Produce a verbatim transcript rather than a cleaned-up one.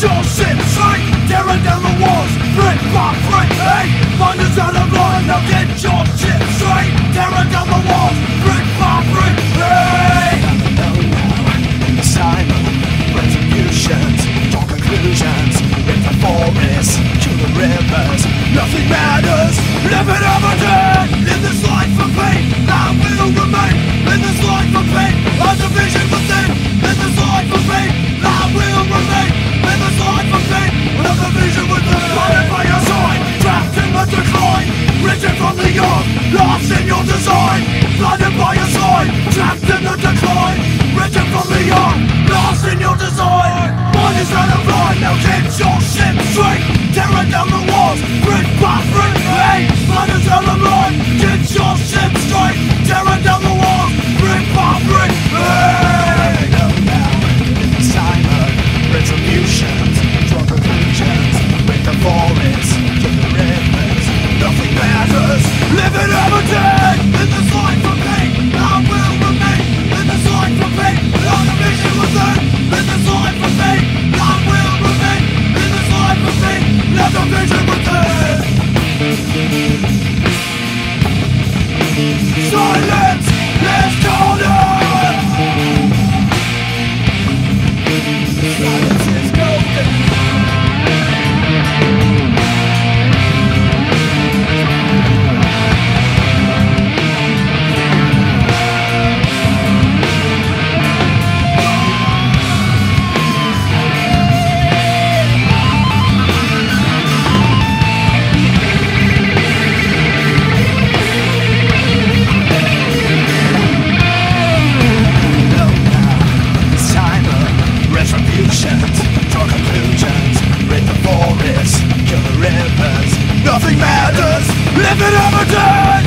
your shit straight, tearing down the walls, brick by brick. Hey, miners out of line, now get your shit straight, tearing down the walls, brick by brick. Hey, I know now, it's time for retributions, draw conclusions. With the forest, to the rivers, nothing matters. Live it ever did. Live this life of pain, I will remain. Live this life of pain, a division within. Live this life of pain, I will remain. Live this life of pain, a division within. Blinded by your side, trapped in the decline, written from the young, lost in your design. Blinded by your side, trapped in the decline, written from the young, lost in your design. Mind is out of line, now get your shit straight, tearing down the walls, brick by brick. Hey, mind is out of line, get your shit straight, tearing down the walls, brick by brick. Hey, I know now, it's time of retributions, draw conclusions, with the forest, to the rivers, nothing matters. Live it every day, in this life of pain, I will remain, in this life of pain, without a vision within, in this life of pain. Let the vision return. Silence is golden. Silence is golden. Nothing matters, live it every day.